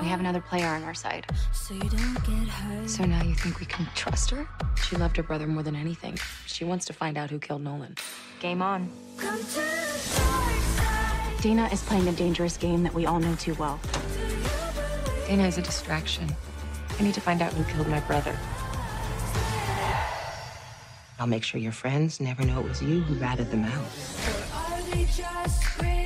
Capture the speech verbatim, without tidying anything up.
We have another player on our side. So you don't get hurt. So now you think we can trust her? She loved her brother more than anything. She wants to find out who killed Nolan. Game on. Come to Dana is playing a dangerous game that we all know too well. Dana is a distraction. I need to find out who killed my brother. I'll make sure your friends never know it was you who ratted them out.